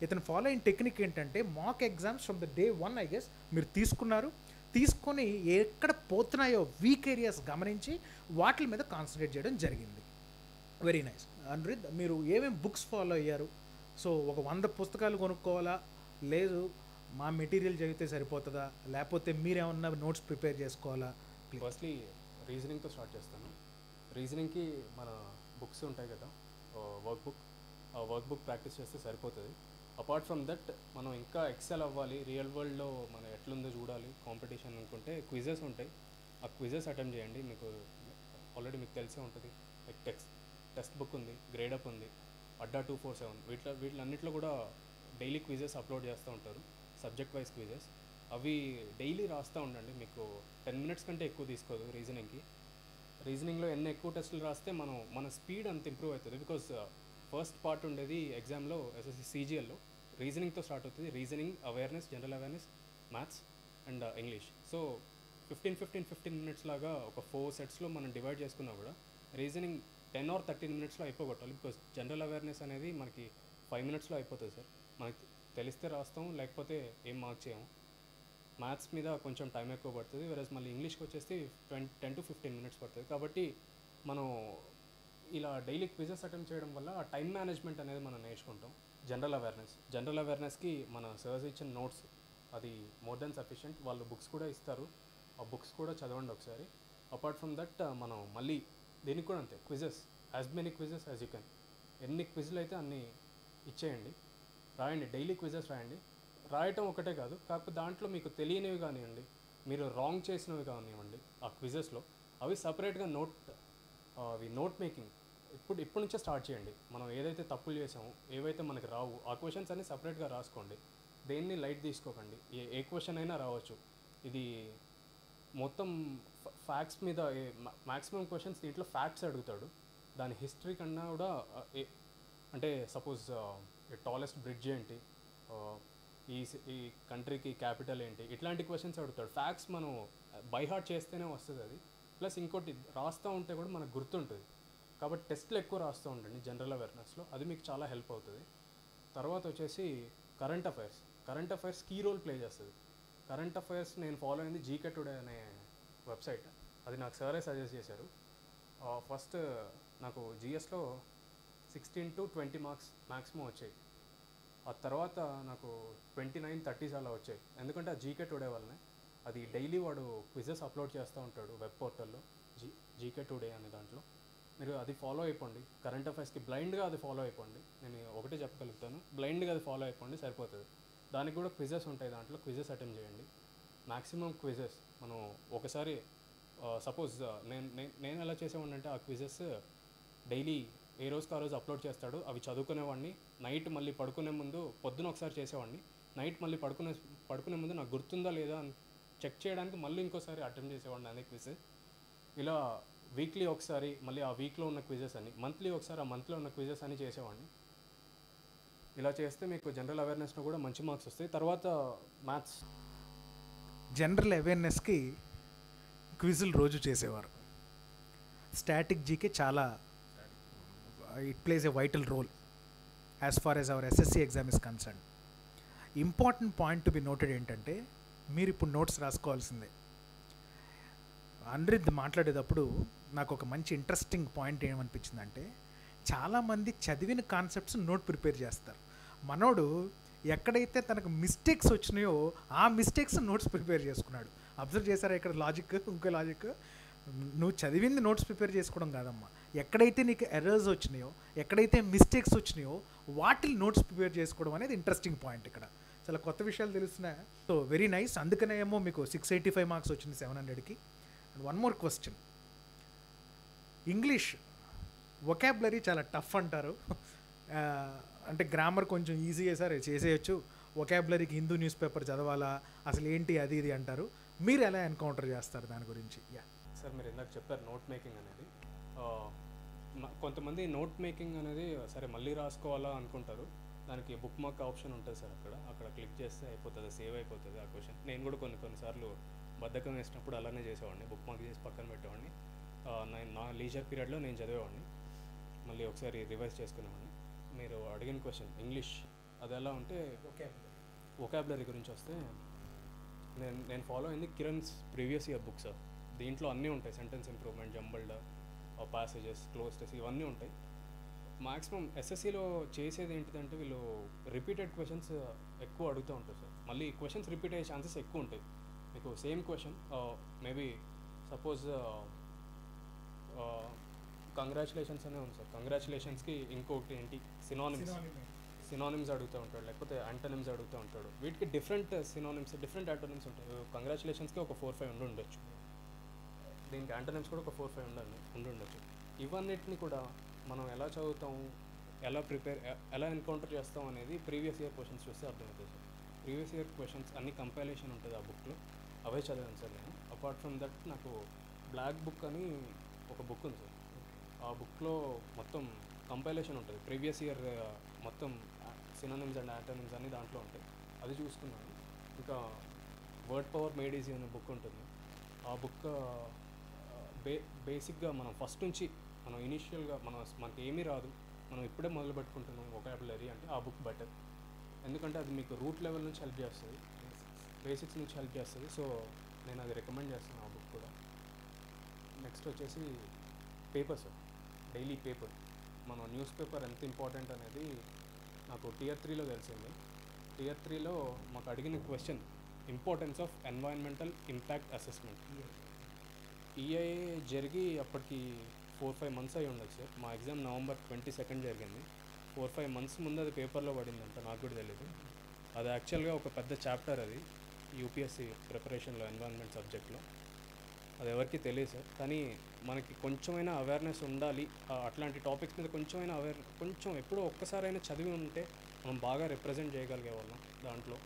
ఇతను ఫాలో అయిన టెక్నిక్ ఏంటంటే, mock exams from the day 1 I guess మీరు తీసుకున్నారు. తీసుకొని ఎక్కడ పోతున్నాయో వీక్ ఏరియాస్ గమనించి వాటి మీద కాన్సన్ట్రేట్ చేయడం జరిగింది. Very nice Anirudh. మీరు ఏమేమి బుక్స్ ఫాలో అయ్యారు? సో ఒక 100 పుస్తకాలు కొనుక్కోవాలా, లేదు మా మెటీరియల్ చదివితే సరిపోతుందా, లేకపోతే మీరేమన్నా నోట్స్ ప్రిపేర్ చేసుకోవాలా? ఫస్ట్లీ రీజనింగ్తో స్టార్ట్ చేస్తాను. రీజనింగ్కి మన బుక్స్ ఉంటాయి కదా, వర్క్ బుక్, ఆ వర్క్ బుక్ ప్రాక్టీస్ చేస్తే సరిపోతుంది. అపార్ట్ ఫ్రమ్ దట్ మనం ఇంకా ఎక్సెల్ అవ్వాలి, రియల్ వరల్డ్లో మనం ఎట్లుందో చూడాలి. కాంపిటీషన్ అనుకుంటే క్విజెస్ ఉంటాయి, ఆ క్విజెస్ అటెంప్ట్ చేయండి. మీకు ఆల్రెడీ మీకు తెలిసే ఉంటుంది, లైక్ టెక్స్ట్ బుక్ ఉంది, గ్రేడప్ ఉంది, అడ్డా 247, వీటిలన్నింటిలో కూడా డైలీ క్విజెస్ అప్లోడ్ చేస్తూ ఉంటారు, సబ్జెక్ట్ వైజ్ క్విజెస్. అవి డైలీ రాస్తూ ఉండండి. మీకు 10 minutes కంటే ఎక్కువ తీసుకోదు రీజనింగ్కి. రీజనింగ్లో ఎన్ని ఎక్కువ టెస్టులు రాస్తే మన స్పీడ్ అంత ఇంప్రూవ్ అవుతుంది. బికాజ్ ఫస్ట్ పార్ట్ ఉండేది ఎగ్జామ్లో SSC CGLలో రీజనింగ్తో స్టార్ట్ అవుతుంది. Reasoning, awareness, general awareness, maths and English. So 15 minutes లాగా ఒక 4 sets మనం డివైడ్ చేసుకున్నా కూడా రీజనింగ్ 10 or 13 minutes అయిపోగొట్టాలి. బికాజ్ జనరల్ అవేర్నెస్ అనేది మనకి 5 minutes అయిపోతుంది సార్, మనకి తెలిస్తే రాస్తాం, లేకపోతే ఏం మార్క్ చేయము. మ్యాథ్స్ మీద కొంచెం టైం ఎక్కువ పడుతుంది, వెరస్ మళ్ళీ ఇంగ్లీష్కి వచ్చేసి 10 to 15 minutes పడుతుంది. కాబట్టి మనం ఇలా డైలీ క్విజెస్ అటెంప్ట్ చేయడం వల్ల ఆ టైం మేనేజ్మెంట్ అనేది మనం నేర్చుకుంటాం. జనరల్ అవేర్నెస్కి మన సర్స్ ఇచ్చిన నోట్స్ అది మోర్ దెన్ సఫిషియంట్. వాళ్ళు బుక్స్ కూడా ఇస్తారు, ఆ బుక్స్ కూడా చదవండి ఒకసారి. అపార్ట్ ఫ్రమ్ దట్ మనం మళ్ళీ దీనికి కూడా అంతే, quizzes, as many quizzes as you can, ఎన్ని క్విజులు అయితే అన్నీ ఇచ్చేయండి, రాయండి, డైలీ క్విజెస్ రాయండి. రాయటం ఒకటే కాదు, కాకపోతే దాంట్లో మీకు తెలియనివి కానివ్వండి, మీరు రాంగ్ చేసినవి కానివ్వండి, ఆ క్విజెస్లో అవి సపరేట్గా నోట్ మేకింగ్ ఇప్పుడు నుంచే స్టార్ట్ చేయండి. మనం ఏదైతే తప్పులు చేసామో, ఏవైతే మనకు రావు, ఆ క్వశ్చన్స్ అన్ని సపరేట్గా రాసుకోండి. దేన్ని లైట్ తీసుకోకండి, ఏ క్వశ్చన్ అయినా రావచ్చు. ఇది మొత్తం ఫ్యాక్ట్స్ మీద మ్యాక్సిమం క్వశ్చన్స్ దీంట్లో ఫ్యాక్ట్స్ అడుగుతాడు. దాని హిస్టరీ కన్నా కూడా, అంటే సపోజ్ టాలెస్ట్ బ్రిడ్జ్ ఏంటి, ఈ కంట్రీకి క్యాపిటల్ ఏంటి, ఇట్లాంటి క్వశ్చన్స్ అడుగుతాడు. ఫ్యాక్ట్స్ మనం బై హార్ట్ చేస్తేనే వస్తుంది అది. ప్లస్ ఇంకోటి రాస్తూ ఉంటే కూడా మనకు గుర్తుంటుంది. కాబట్టి టెస్ట్లు ఎక్కువ రాస్తూ ఉండండి జనరల్ అవేర్నెస్లో, అది మీకు చాలా హెల్ప్ అవుతుంది. తర్వాత వచ్చేసి current affairs key role play చేస్తుంది. కరెంట్ అఫైర్స్ నేను ఫాలో అయింది జీకే టుడే అనే వెబ్సైట్, అది నాకు సారే సజెస్ట్ చేశారు. ఫస్ట్ నాకు జిఎస్లో 16 to 20 marks మ్యాక్సిమం వచ్చాయి. ఆ తర్వాత నాకు 29, 30 అలా వచ్చాయి, ఎందుకంటే ఆ జీకే టుడే వల్లనే. అది డైలీ వాడు క్విజెస్ అప్లోడ్ చేస్తూ ఉంటాడు వెబ్ పోర్టల్లో, జీకే టుడే అనే దాంట్లో. మీరు అది ఫాలో అయిపోండి. కరెంట్ అఫైర్స్కి బ్లైండ్గా అది ఫాలో అయిపోండి, నేను ఒకటే చెప్పగలుగుతాను, బ్లైండ్గా అది ఫాలో అయిపోండి సరిపోతుంది. దానికి కూడా క్విజెస్ ఉంటాయి, దాంట్లో క్విజెస్ అటెంప్ట్ చేయండి. మ్యాక్సిమం క్విజెస్ మనం ఒకసారి, సపోజ్ నేను ఎలా చేసేవాడిని అంటే, ఆ క్విజెస్ డైలీ ఏ రోజుకి ఆ రోజు అప్లోడ్ చేస్తాడు, అవి చదువుకునేవాడిని. నైట్ మళ్ళీ పడుకునే ముందు, పొద్దున ఒకసారి చేసేవాడిని, నైట్ మళ్ళీ పడుకునే ముందు నాకు గుర్తుందా లేదా అని చెక్ చేయడానికి మళ్ళీ ఇంకోసారి అటెంప్ట్ చేసేవాడిని అనే క్విజెస్. ఇలా వీక్లీ ఒకసారి, మళ్ళీ ఆ వీక్లో ఉన్న క్విజెస్ అని, మంత్లీ ఒకసారి ఆ మంత్లో ఉన్న క్విజెస్ అని చేసేవాడిని. ఇలా చేస్తే మీకు జనరల్ అవేర్నెస్లో కూడా మంచి మార్క్స్ వస్తాయి. తర్వాత మ్యాథ్స్, జనరల్ అవేర్నెస్కి క్విజులు రోజు చేసేవారు. స్టాటిక్ జీకే చాలా, it plays a vital role as far as our SSC exam is concern. Important point to be noted ఏంటంటే, మీరు ఇప్పుడు నోట్స్ రాసుకోవాల్సిందే. అనిరుద్ధ్ మాట్లాడేటప్పుడు నాకు ఒక మంచి ఇంట్రెస్టింగ్ పాయింట్ ఏమనిపించిందంటే, చాలామంది చదివిన కాన్సెప్ట్స్ నోట్ ప్రిపేర్ చేస్తారు. మనోడు ఎక్కడైతే తనకు మిస్టేక్స్ వచ్చినాయో ఆ మిస్టేక్స్ నోట్స్ ప్రిపేర్ చేసుకున్నాడు. అబ్జర్వ్ చేశారా? ఇక్కడ లాజిక్, ఇంకో లాజిక్, నువ్వు చదివింది నోట్స్ ప్రిపేర్ చేసుకోవడం కాదమ్మా, ఎక్కడైతే నీకు ఎర్రర్స్ వచ్చినాయో, ఎక్కడైతే మిస్టేక్స్ వచ్చినాయో వాటిని నోట్స్ ప్రిపేర్ చేసుకోవడం అనేది ఇంట్రెస్టింగ్ పాయింట్. ఇక్కడ చాలా కొత్త విషయాలు తెలుస్తున్నాయి. So very nice. అందుకనే ఏమో మీకు 685 marks వచ్చింది 700కి. And one more question, English vocabulary చాలా టఫ్ అంటారు, అంటే గ్రామర్ కొంచెం ఈజీగా సరే చేసేయచ్చు, వొకాబులరీకి హిందూ న్యూస్ పేపర్ చదవాలా, అసలు ఏంటి అది ఇది అంటారు. మీరు ఎలా ఎన్కౌంటర్ చేస్తారు దాని గురించి? యా సార్, మీరు ఇందాక చెప్పారు నోట్ మేకింగ్ అనేది. కొంతమంది నోట్ మేకింగ్ అనేది సరే మళ్ళీ రాసుకోవాలా అనుకుంటారు. దానికి బుక్ మార్క్ ఆప్షన్ ఉంటుంది సార్, అక్కడ క్లిక్ చేస్తే అయిపోతుంది, సేవ్ అయిపోతుంది ఆ క్వశ్చన్. నేను కూడా కొన్నిసార్లు బద్ధకం వేసినప్పుడు అలానే చేసేవాడిని, బుక్ మార్క్ చేసి పక్కన పెట్టేవాడిని. నా లీజర్ పీరియడ్లో నేను చదివేవాడిని, మళ్ళీ ఒకసారి రివైజ్ చేసుకునేవాడిని. మీరు అడిగిన క్వశ్చన్ ఇంగ్లీష్, అది ఎలా ఉంటే వొకాబులరీ గురించి వస్తే, నేను ఫాలో అయింది కిరణ్స్ ప్రీవియస్ ఇయర్ బుక్స్. దీంట్లో అన్నీ ఉంటాయి, sentence improvement, jumbled passages, cloze tests, ఇవన్నీ ఉంటాయి. మ్యాక్సిమం SSCలో చేసేది ఏంటిదంటే, వీళ్ళు రిపీటెడ్ క్వశ్చన్స్ ఎక్కువ అడుగుతూ ఉంటారు సార్. మళ్ళీ క్వశ్చన్స్ రిపీట్ అయ్యే ఛాన్సెస్ ఎక్కువ ఉంటాయి. మీకు same question, maybe suppose congratulations అనే ఉంది సార్, కంగ్రాచులేషన్స్కి ఇంకొకటి ఏంటి, సినానిమ్స్ सिनोनिम्स अड़ता लेकिन एंटोनिम्स अड़ता वीट की different synonyms different antonyms congratulations की 4-5 उंडोच्चु దీనికి యాంటోనిమ్స్ కూడా 4-5 ఉండొచ్చు ఇవన్నిటిని కూడా మనం ఎలా చదువుతాం ఎలా ప్రిపేర్ ఎలా ఎన్కౌంటర్ చేస్తాం అనేది ప్రీవియస్ ఇయర్ క్వశ్చన్స్ చూస్తే అర్థమవుతుంది ప్రీవియస్ ఇయర్ క్వశ్చన్స్ అన్ని కంపైలేషన్ ఉంటుంది ఆ బుక్ లో అవే చదివాను సార్ నేను అపార్ట్ ఫ్రమ్ దట్ నాకు బ్లాక్ బుక్ అని ఒక బుక్ ఉంది సార్ ఆ బుక్ లో మొత్తం కంపైలేషన్ ఉంటుంది ప్రీవియస్ ఇయర్ మొత్తం సినోనిమ్స్ అండ్ యాంటోనిమ్స్ అన్ని దాంట్లో ఉంటాయి అది చూసుకున్నాను ఇంకా వర్డ్ పవర్ మేడ్ ఈజీ అనే బుక్ ఉంటుంది ఆ బుక్ बेसिक मन फस्ट मन इनीशियल मन मन एमी रादु मन इपड़े मोदलु पेट्टुकुंटुन्नाम वोकाबुलरी अंटे आ बुक बेटर एंदुकंटे अदि मीकु रूट लेवल नुंचि हेल्प चेस्तुंदि बेसिक्स नुंचि हेल्प चेस्तुंदि सो नेनु अदि रिकमेंड चेस्तानु आ बुक कूडा नेक्स्ट वच्चेसी पेपर्स डेली पेपर मन न्यूज़ पेपर एंत इंपार्टेंट अनेदी नाकु टीयर 3 लो तेलिसिंदि टीयर 3 लो माकु अडिगिन question importance of environmental impact assessment EIA जरिगी अप्पटिकी 4-5 months अय्यि उंडोच्चु सर मा एग्जाम November 22nd जरिगिंदी 4-5 months मुंदु अदि पेपर लो पडिंदंट नाकु कूडा तेलियदु अदि actual गा ओक पेद्द chapter अदि UPSC preparation लो environment subject लो अदि एवर्की तेलियदु सर कानी मनकी కొంచెమైనా అవేర్నెస్ ఉండాలి అట్లాంటి టాపిక్స్ మీద కొంచెమైనా అవేర్ కొంచెం ఎప్పుడో ఒక్కసారైనా చదివి ఉంటే మనం బాగా రిప్రజెంట్ చేయగలిగేవాళ్ళం దాంట్లో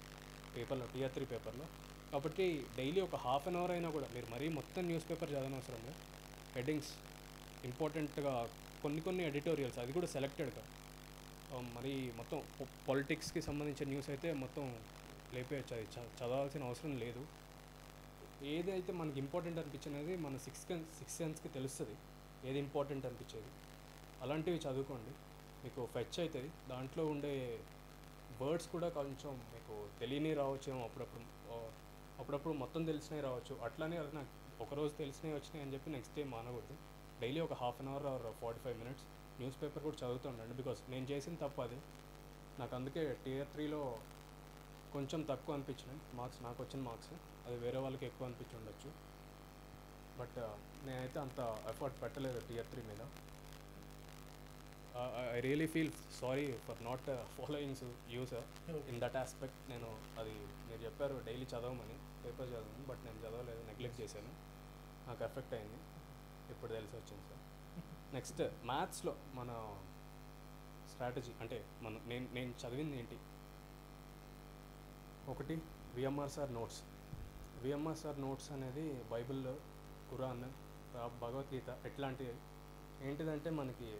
పేపర్లో టిఆర్ 3 పేపర్లో काबट्टी डेली ओक हाफ एन अवर अयिना कूडा मीरु मरी मोत्तं न्यूज़ पेपर चदवनम अवसरम लेदु हेडिंग्स इंपार्टेंट गा कोन्नि कोन्नि एडिटोरियल्स अदि कूडा सेलेक्टेड गा मरी मोत्तं पॉलिटिक्स की संबंधिंचिन न्यूज़ अयिते मोत्तं लेपेयोच्चु अदि चदवाल्सिन अवसरम लेदु एदैते मनकि इंपार्टेंट अनिपिंचिनदि मन 6th sense की तेलुस्तुंदि एदि इंपार्टेंट अनिपिंचेदि अलांटिवि चदुवुकोंडि मीकु फेच अयितदि दांट्लो उंडे वर्ड्स कूडा कोंచెం मीकु तेलियनि रावचेमो अप्पुडप्पुडु అప్పుడప్పుడు మొత్తం తెలిసినవి రావచ్చు అట్లానే అది నాకు ఒకరోజు తెలిసినవి వచ్చినాయి అని చెప్పి నెక్స్ట్ డే మానకూడదు డైలీ ఒక half an hour or 45 minutes newspaper కూడా చదువుతూ ఉండండి బికాస్ నేను చేసిన తప్పు అది నాకు అందుకే టీఆర్ 3లో కొంచెం తక్కువ అనిపించినాయి మార్క్స్ నాకు వచ్చిన మార్క్స్ అది వేరే వాళ్ళకి ఎక్కువ అనిపించి ఉండొచ్చు బట్ నేనైతే అంత ఎఫర్ట్ పెట్టలేదు టీఆర్ 3 మీద I really feel sorry for not following you sir in that aspect nenu adi meer chepparu daily chadavamani paper chadavamani but nenu chadavaledu neglect chesanu naaku affect ayindi ippudu telisi vachindi sir next maths lo mana strategy ante manu nenu chadavindi enti okati VMR sir notes anedi bible quran bhagavad gita etlanti entidante manaki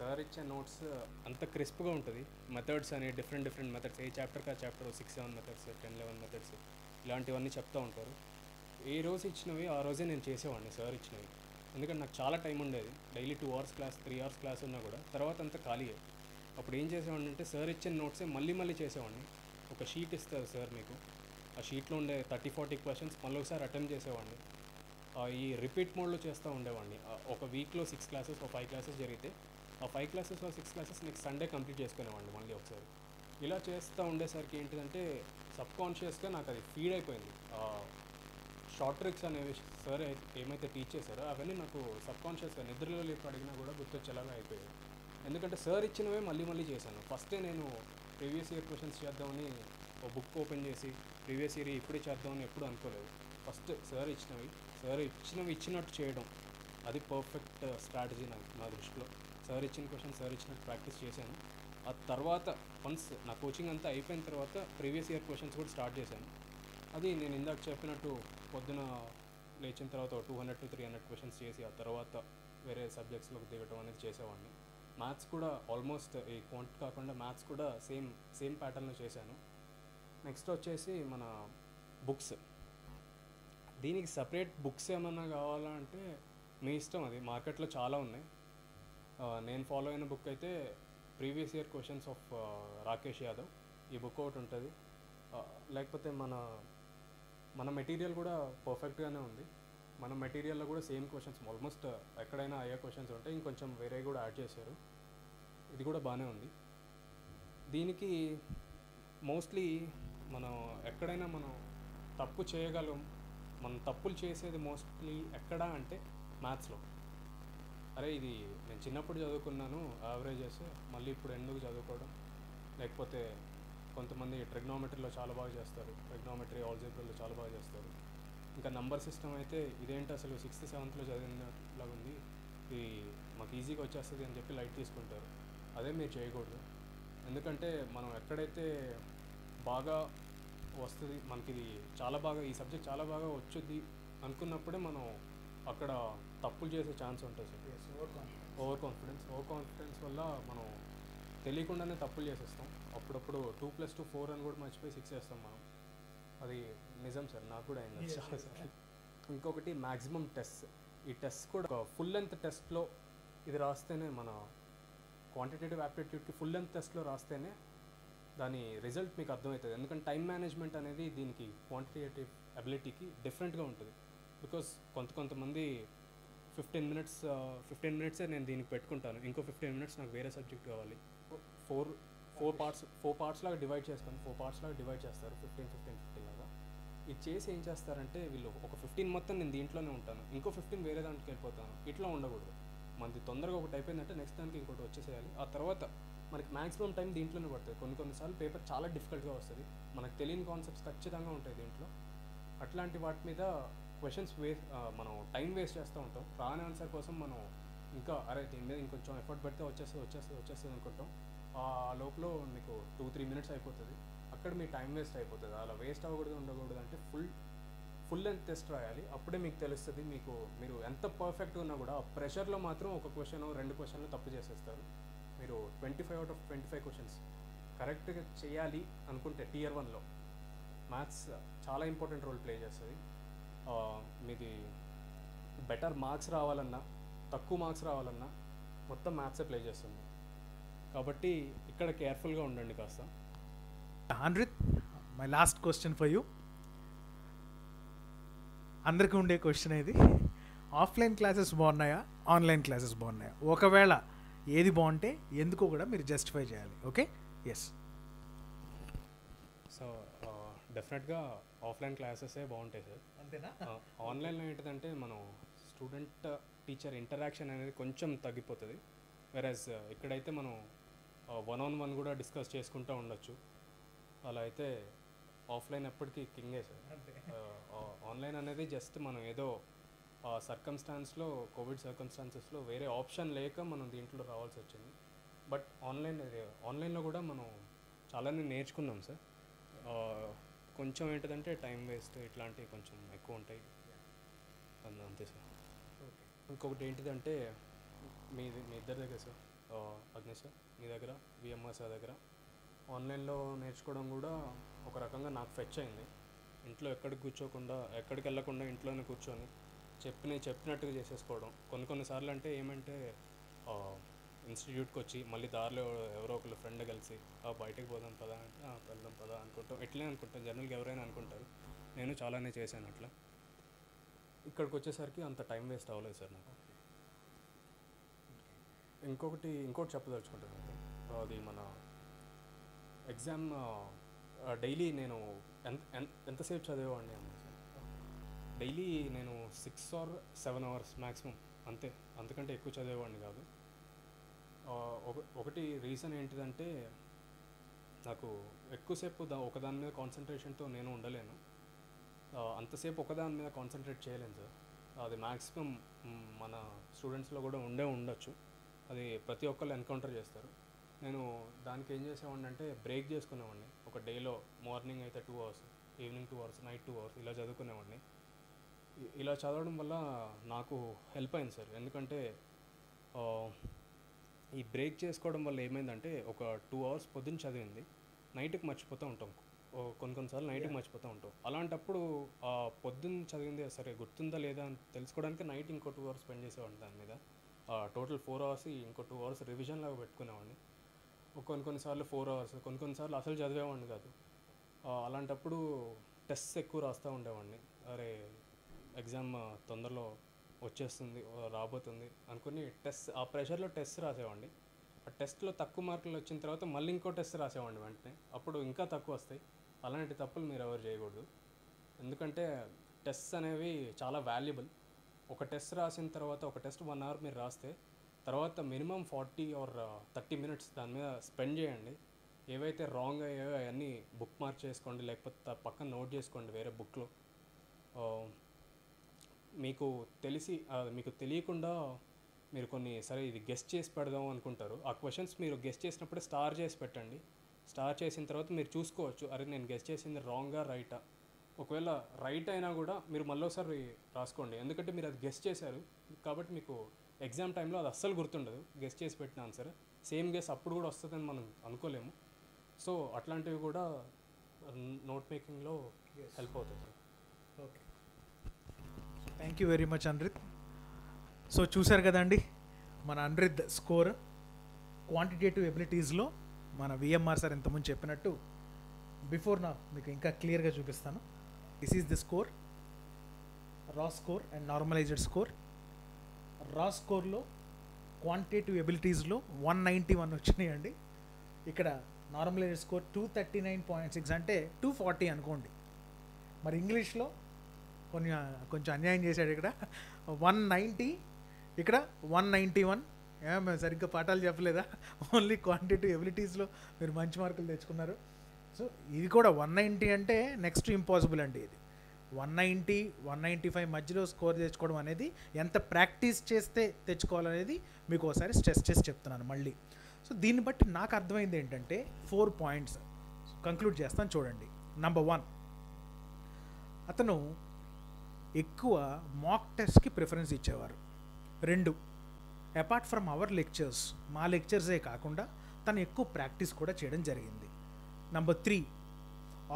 sir ఇచ్చే notes అంత క్రిస్ప్గా ఉంటుంది methods అనే different methods ఏ చాప్టర్కి ఆ chapter 6-7 methods 10-11 methods ఇలాంటివన్నీ చెప్తూ ఉంటారు ఏ రోజు ఇచ్చినవి ఆ రోజే నేను చేసేవాడిని సార్ ఇచ్చినవి ఎందుకంటే నాకు చాలా టైం ఉండేది daily 2 hours class 3 hours class ఉన్నా కూడా తర్వాత అంతా ఖాళీ అప్పుడు ఏం చేసేవాడిని అంటే సార్ ఇచ్చే నోట్సే మళ్ళీ చేసేవాడిని ఒక షీట్ ఇస్తారు సార్ మీకు ఆ షీట్లో ఉండే 30-40 questions మళ్ళీ ఒకసారి అటెంప్ట్ చేసేవాడిని ఈ రిపీట్ మోడ్లో చేస్తూ ఉండేవాడిని ఒక వీక్లో 6 classes ఒక 5 classes జరిగితే ఆ 5 classes ఆ 6 classes నెక్స్ట్ సండే కంప్లీట్ చేసుకునేవాడిని మళ్ళీ ఒకసారి ఇలా చేస్తూ ఉండేసరికి ఏంటిదంటే సబ్కాన్షియస్గా నాకు అది ఫీడ్ అయిపోయింది షార్ట్ ట్రిక్స్ అనేవి సార్ ఏమైతే టీచ్ చేశారో అవన్నీ నాకు సబ్కాన్షియస్గా నిద్రలో లేపు అడిగినా కూడా గుర్తొచ్చేలాగా అయిపోయింది ఎందుకంటే సార్ ఇచ్చినవే మళ్ళీ చేశాను ఫస్టే నేను ప్రీవియస్ ఇయర్ క్వశ్చన్స్ చేద్దామని ఒక బుక్ ఓపెన్ చేసి ప్రీవియస్ ఇయర్ ఇప్పుడే చేద్దామని ఎప్పుడు అనుకోలేదు ఫస్ట్ సార్ ఇచ్చినవి ఇచ్చినట్టు చేయడం అది పర్ఫెక్ట్ స్ట్రాటజీ నా దృష్టిలో సార్ ఇచ్చిన క్వశ్చన్ సార్ ఇచ్చినట్టు ప్రాక్టీస్ చేశాను ఆ తర్వాత వన్స్ నా కోచింగ్ అంతా అయిపోయిన తర్వాత ప్రీవియస్ ఇయర్ క్వశ్చన్స్ కూడా స్టార్ట్ చేశాను అది నేను ఇందాక చెప్పినట్టు పొద్దున లేచిన తర్వాత 200-300 questions చేసి ఆ తర్వాత వేరే సబ్జెక్ట్స్లోకి దిగటం అనేది చేసేవాడిని మ్యాథ్స్ కూడా ఆల్మోస్ట్ ఈ క్వాంట్ కాకుండా మ్యాథ్స్ కూడా సేమ్ ప్యాటర్న్లో చేశాను నెక్స్ట్ వచ్చేసి మన బుక్స్ దీనికి సపరేట్ బుక్స్ ఏమన్నా కావాలా అంటే మీ ఇష్టం అది మార్కెట్లో చాలా ఉన్నాయి నేను ఫాలో అయిన బుక్ అయితే previous year questions of Rakesh Yadav ఈ బుక్ ఒకటి ఉంటుంది లేకపోతే మన మెటీరియల్ కూడా పర్ఫెక్ట్గానే ఉంది మన మెటీరియల్లో కూడా సేమ్ క్వశ్చన్స్ ఆల్మోస్ట్ ఎక్కడైనా అయ్యే క్వశ్చన్స్ ఉంటాయి ఇంకొంచెం వేరే కూడా యాడ్ చేశారు ఇది కూడా బాగానే ఉంది దీనికి మోస్ట్లీ మనం ఎక్కడైనా మనం తప్పు చేయగలం మనం తప్పులు చేసేది మోస్ట్లీ ఎక్కడ అంటే మ్యాథ్స్లో అరే ఇది నేను చిన్నప్పుడు చదువుకున్నాను యావరేజెస్ మళ్ళీ ఇప్పుడు ఎందుకు చదువుకోవడం లేకపోతే కొంతమంది ట్రిగ్నోమెట్రీలో చాలా బాగా చేస్తారు, ట్రిగ్నోమెట్రీ ఆల్జీబ్రాలో చాలా బాగా చేస్తారు. ఇంకా నంబర్ సిస్టమ్ అయితే ఇదేంటి అసలు 6th 7thలో చదివినలాగా ఉంది, ఇది మాకు ఈజీగా వచ్చేస్తుంది అని చెప్పి లైట్ తీసుకుంటారు. అదే మీరు చేయకూడదు. ఎందుకంటే మనం ఎక్కడైతే బాగా వస్తుంది, మనకి ఇది చాలా బాగా ఈ సబ్జెక్ట్ చాలా బాగా వచ్చుద్ది అనుకున్నప్పుడే మనం అక్కడ తప్పులు చేసే ఛాన్స్ ఉంటుంది. ఓవర్ కాన్ఫిడెన్స్ వల్ల మనం తెలియకుండానే తప్పులు చేసేస్తాం. అప్పుడప్పుడు 2+2 4 అని కూడా మర్చిపోయి 6 చేస్తాం మనం. అది నిజం సార్, నాకు కూడా అయింది చాలా సార్. ఇంకొకటి మ్యాక్సిమం టెస్ట్. ఈ టెస్ట్ కూడా ఒక ఫుల్ లెంత్ టెస్ట్లో ఇది రాస్తేనే, మన క్వాంటిటేటివ్ యాప్టిట్యూడ్కి ఫుల్ లెంత్ టెస్ట్లో రాస్తేనే దాని రిజల్ట్ మీకు అర్థమవుతుంది. ఎందుకంటే టైం మేనేజ్మెంట్ అనేది దీనికి క్వాంటిటేటివ్ అబిలిటీకి డిఫరెంట్గా ఉంటుంది. బికాస్ కొంతమంది 15 మినిట్సే నేను దీనికి పెట్టుకుంటాను, ఇంకో 15 మినిట్స్ నాకు వేరే సబ్జెక్ట్ కావాలి. ఫోర్ పార్ట్స్ లాగా డివైడ్ చేస్తాను, 4 పార్ట్స్ లాగా డివైడ్ చేస్తారు, 15 15 15 లాగా. ఇది చేసి ఏం చేస్తారంటే వీళ్ళు ఒక 15 మొత్తం నేను దీంట్లోనే ఉంటాను, ఇంకో 15 వేరే దానికి వెళ్ళిపోతాను. ఇట్లా ఉండకూడదు. మనది తొందరగా ఒకటి అయిపోయిందంటే నెక్స్ట్ దానికి ఇంకోటి వచ్చేసేయాలి. ఆ తర్వాత మనకి మ్యాక్సిమం టైం దీంట్లోనే పడుతుంది. కొన్నిసార్లు పేపర్ చాలా డిఫికల్ట్గా వస్తుంది, మనకు తెలియని కాన్సెప్ట్స్ ఖచ్చితంగా ఉంటాయి దీంట్లో. అట్లాంటి వాటి మీద క్వశ్చన్స్ మనం టైం వేస్ట్ చేస్తూ ఉంటాం. రాని ఆన్సర్ కోసం మనం ఇంకా అరే దీని మీద ఇంకొంచెం ఎఫర్ట్ పెడితే వచ్చేస్తుంది అనుకుంటాం. ఆ లోపల మీకు 2-3 మినిట్స్ అయిపోతుంది. అక్కడ మీ టైం వేస్ట్ అయిపోతుంది. అలా వేస్ట్ అవ్వకూడదు. ఉండకూడదు అంటే ఫుల్ లెంత్ టెస్ట్ రాయాలి. అప్పుడే మీకు తెలుస్తుంది. మీరు ఎంత పర్ఫెక్ట్గా ఉన్నా కూడా ప్రెషర్లో మాత్రం ఒక క్వశ్చన్ 2 క్వశ్చన్లు తప్పు చేసేస్తారు. మీరు 25 out of 25 క్వశ్చన్స్ కరెక్ట్గా చేయాలి అనుకుంటే Tier 1లో మ్యాథ్స్ చాలా ఇంపార్టెంట్ రోల్ ప్లే చేస్తుంది. మీది బెటర్ మార్క్స్ రావాలన్నా తక్కువ మార్క్స్ రావాలన్నా మొత్తం మ్యాథ్సే ప్లే చేస్తుంది. కాబట్టి ఇక్కడ కేర్ఫుల్గా ఉండండి కాస్త. Anirudh, my last question for you. అందరికీ ఉండే క్వశ్చన్ ఇది. ఆఫ్లైన్ క్లాసెస్ బాగున్నాయా, ఆన్లైన్ క్లాసెస్ బాగున్నాయా? ఒకవేళ ఏది బాగుంటే ఎందుకో కూడా మీరు జస్టిఫై చేయాలి. ఓకే? ఎస్. సో డెఫినెట్గా ఆఫ్లైన్ క్లాసెసే బాగుంటాయి సార్. అంతేనా? ఆన్లైన్లో ఏంటంటే మనం స్టూడెంట్ టీచర్ ఇంటరాక్షన్ అనేది కొంచెం తగ్గిపోతుంది. వెరాజ్ ఇక్కడైతే మనం 1-on-1 కూడా డిస్కస్ చేసుకుంటూ ఉండొచ్చు. అలా అయితే ఆఫ్లైన్ ఎప్పటికీ కింగే సార్. ఆన్లైన్ అనేది జస్ట్ మనం ఏదో సర్కమ్స్టాన్స్లో, కోవిడ్ సర్కమ్స్టాన్సెస్లో వేరే ఆప్షన్ లేక మనం దీంట్లో రావాల్సి వచ్చింది. బట్ ఆన్లైన్లో కూడా మనం చాలానే నేర్చుకున్నాం సార్. కొంచెం ఏంటంటే టైం వేస్ట్ ఇట్లాంటివి కొంచెం ఎక్కువ ఉంటాయి, అంతే సార్. ఇంకొకటి ఏంటిదంటే మీ ఇద్దరి దగ్గర సార్, అగ్నేష్ సార్ మీ దగ్గర, విఎంఆర్ సార్ దగ్గర ఆన్లైన్లో నేర్చుకోవడం కూడా ఒక రకంగా నాకు ఫెచ్ అయింది. ఇంట్లో ఎక్కడికి వెళ్ళకుండా ఇంట్లోనే కూర్చొని చెప్పినట్టుగా చేసేసుకోవడం. కొన్నిసార్లు అంటే ఏమంటే ఇన్స్టిట్యూట్కి వచ్చి మళ్ళీ దారిలో ఎవరో ఒకరు ఫ్రెండ్ కలిసి బయటకు పోదాం పదా అంటే వెళ్దాం పదా అనుకుంటాం. ఎట్లే అనుకుంటాం జనరల్గా ఎవరైనా అనుకుంటారు. నేను చాలానే చేశాను అట్లా. ఇక్కడికి వచ్చేసరికి అంత టైం వేస్ట్ అవ్వలేదు సార్ నాకు. ఇంకోటి చెప్పదలుచుకుంటాను. అది మన ఎగ్జామ్ డైలీ నేను ఎంతసేపు చదివేవాడిని అన్నాను సార్. డైలీ నేను 6 or 7 hours మ్యాక్సిమం, అంతే. అంతకంటే ఎక్కువ చదివేవాడిని కాదు. ఒకటి రీజన్ ఏంటిదంటే నాకు ఎక్కువసేపు ఒకదాని మీద కాన్సన్ట్రేషన్తో నేను ఉండలేను. అంతసేపు ఒకదాని మీద కాన్సన్ట్రేట్ చేయలేను సార్. అది మ్యాక్సిమం మన స్టూడెంట్స్లో కూడా ఉండొచ్చు. అది ప్రతి ఒక్కళ్ళు ఎన్కౌంటర్ చేస్తారు. నేను దానికి ఏం చేసేవాడిని అంటే బ్రేక్ చేసుకునేవాడిని. ఒక డేలో మార్నింగ్ అయితే 2 hours, evening 2 hours, night 2 hours ఇలా చదువుకునేవాడిని. ఇలా చదవడం వల్ల నాకు హెల్ప్ అయింది సార్. ఎందుకంటే ఈ బ్రేక్ చేసుకోవడం వల్ల ఏమైందంటే ఒక 2 hours పొద్దున్న చదివింది నైట్కి మర్చిపోతూ ఉంటాం. కొన్నిసార్లు నైట్కి మర్చిపోతూ ఉంటాం. అలాంటప్పుడు పొద్దున్న చదివింది సరే గుర్తుందా లేదా అని తెలుసుకోవడానికి నైట్ ఇంకో 2 hours స్పెండ్ చేసేవాడిని దాని మీద. టోటల్ 4 hours, ఇంకో 2 hours రివిజన్ లాగా పెట్టుకునేవాడిని. కొన్నిసార్లు 4 hours, కొన్నిసార్లు అసలు చదివేవాడిని కాదు. అలాంటప్పుడు టెస్ట్స్ ఎక్కువ రాస్తూ ఉండేవాడిని. అరే ఎగ్జామ్ తొందరలో వచ్చేస్తుంది, రాబోతుంది అనుకుని ఆ ప్రెషర్లో టెస్ట్ రాసేవాడిని. ఆ టెస్ట్లో తక్కువ మార్కులు వచ్చిన తర్వాత మళ్ళీ ఇంకో టెస్ట్ రాసేవాడిని వెంటనే. అప్పుడు ఇంకా తక్కువ వస్తాయి. అలాంటి తప్పులు మీరు ఎవరు చేయకూడదు. ఎందుకంటే టెస్ట్స్ అనేవి చాలా వాల్యుబుల్. ఒక టెస్ట్ రాసిన తర్వాత ఒక టెస్ట్ 1 hour మీరు రాస్తే తర్వాత మినిమం 40 or 30 minutes దాని మీద స్పెండ్ చేయండి. ఏవైతే రాంగ్ అయ్యాయో అవన్నీ బుక్ మార్క్ చేసుకోండి, లేకపోతే పక్కన నోట్ చేసుకోండి వేరే బుక్లో. మీకు తెలిసి మీకు తెలియకుండా మీరు కొన్ని సరే ఇది గెస్ట్ చేసి పెడదాం అనుకుంటారు. ఆ క్వశ్చన్స్ మీరు గెస్ట్ చేసినప్పుడే స్టార్ చేసి పెట్టండి. స్టార్ చేసిన తర్వాత మీరు చూసుకోవచ్చు, అరే నేను గెస్ట్ చేసింది రాంగా రైటా. ఒకవేళ రైట్ అయినా కూడా మీరు మళ్ళీసారి రాసుకోండి, ఎందుకంటే మీరు అది గెస్ట్ చేశారు కాబట్టి మీకు ఎగ్జామ్ టైంలో అది అస్సలు గుర్తుండదు. గెస్ట్ చేసి పెట్టిన ఆన్సర్ సేమ్ గెస్ అప్పుడు కూడా వస్తుందని మనం అనుకోలేము. సో అట్లాంటివి కూడా నోట్ మేకింగ్లో హెల్ప్ అవుతుంది. Okay, thank you very much Anirudh. So చూశారు కదండి మన అనిరుద్ స్కోర్. క్వాంటిటేటివ్ ఎబిలిటీస్లో మన విఎంఆర్ సార్ ఇంతకుముందు చెప్పినట్టు బిఫోర్ నా మీకు ఇంకా క్లియర్గా చూపిస్తాను. This is the score, raw score and normalized score. Raw score lo quantitative abilities lo 191 vachinayandi, ikkada normalized score 239.6 ante 240 anukondi. Mari English lo konja anyayam chesadu, ikkada 190 ikkada 191. em sarigga paatalu cheppaleda, only quantitative abilities lo meer manchi markulu techukunnaru. So ఇది కూడా 190 అంటే next impossible అండి. ఇది 190-195 మధ్యలో score తెచ్చుకోవడం అనేది ఎంత practice చేస్తే తెచ్చుకోవాలనేది మీకు ఒకసారి స్ట్రెస్ చేసి చెప్తున్నాను మళ్ళీ. సో దీన్ని బట్టి నాకు అర్థమైంది ఏంటంటే 4 points కంక్లూడ్ చేస్తాను చూడండి. Number 1, అతను ఎక్కువ మాక్ టెస్ట్కి ప్రిఫరెన్స్ ఇచ్చేవారు. 2, అపార్ట్ ఫ్రమ్ అవర్ లెక్చర్స్ మా లెక్చర్సే కాకుండా తను ఎక్కువ ప్రాక్టీస్ కూడా చేయడం జరిగింది. Number 3,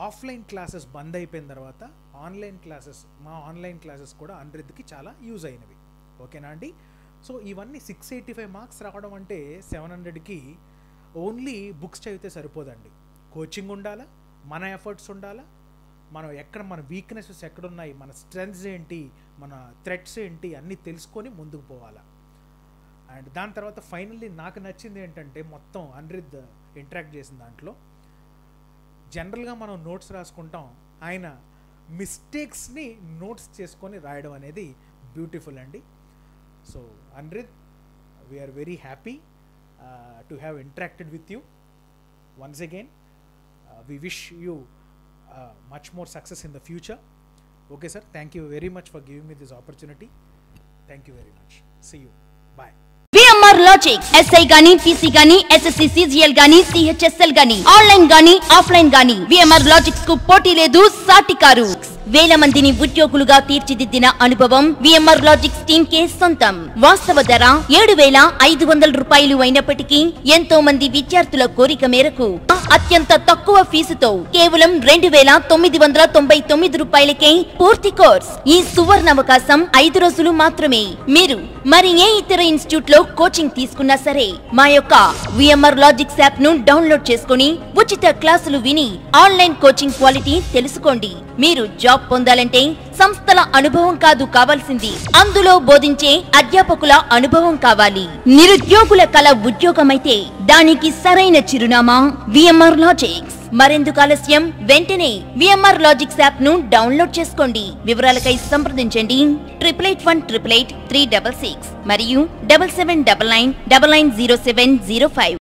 ఆఫ్లైన్ క్లాసెస్ బంద్ అయిపోయిన తర్వాత ఆన్లైన్ క్లాసెస్ మా ఆన్లైన్ క్లాసెస్ కూడా అనిరుద్కి చాలా యూజ్ అయినవి. ఓకేనా అండి. సో ఇవన్నీ 685 మార్క్స్ రావడం అంటే 700కి ఓన్లీ బుక్స్ చదివితే సరిపోదండి. కోచింగ్ ఉండాలా, మన ఎఫర్ట్స్ ఉండాలా, మనం ఎక్కడ మన వీక్నెసెస్ ఎక్కడున్నాయి, మన స్ట్రెంగ్స్ ఏంటి, మన థ్రెట్స్ ఏంటి అన్నీ తెలుసుకొని ముందుకు పోవాలా. అండ్ దాని తర్వాత ఫైనల్లీ నాకు నచ్చింది ఏంటంటే మొత్తం అనిరుద్ ఇంటరాక్ట్ చేసిన దాంట్లో జనరల్గా మనం నోట్స్ రాసుకుంటాం, ఆయన మిస్టేక్స్ని నోట్స్ చేసుకొని రాయడం అనేది బ్యూటిఫుల్ అండి. So Anirudh, we are very happy to have interacted with you once again. We wish you much more success in the future. Okay sir, thank you very much for giving me this opportunity. Thank you very much. See you, bye. VMR Logics SI gani, PC gani, SSC CGL gani, CHSL gani, online gani, offline gani, VMR Logics ku poti ledu, saati karu. వేల మందిని ఉద్యోగులుగా తీర్చిదిద్దిన అనుభవం VMR logics team కే సొంతం. వాస్తవ ధర 7,500 రూపాయలు అయినప్పటికీ ఎంతో మంది విద్యార్థుల కోరిక మేరకు అత్యంత తక్కువ ఫీజుతో కేవలం 2,999 రూపాయలకే పూర్తి కోర్స్. ఈ సువర్ణ అవకాశం 5 రోజులు మాత్రమే. మీరు మరి ఏ ఇతర ఇన్స్టిట్యూట్ లో కోచింగ్ తీసుకున్నా సరే మా యొక్క విఎంఆర్ లాజిక్స్ యాప్ ను డౌన్లోడ్ చేసుకుని ఉచిత క్లాసులు విని ఆన్లైన్ కోచింగ్ క్వాలిటీ తెలుసుకోండి. మీరు జాబ్ పొందాలంటే సంస్థల అనుభవం కాదు కావాల్సింది, అందులో బోధించే అధ్యాపకుల అనుభవం కావాలి. నిరుద్యోగుల కల ఉద్యోగమైతే దానికి సరైన చిరునామా విఎంఆర్ లాజిక్స్. మరెందుకు ఆలస్యం, వెంటనే విఎంఆర్ లాజిక్స్ యాప్ ను డౌన్లోడ్ చేసుకోండి. వివరాలకై సంప్రదించండి 888 188 366 మరియు 7799 990705.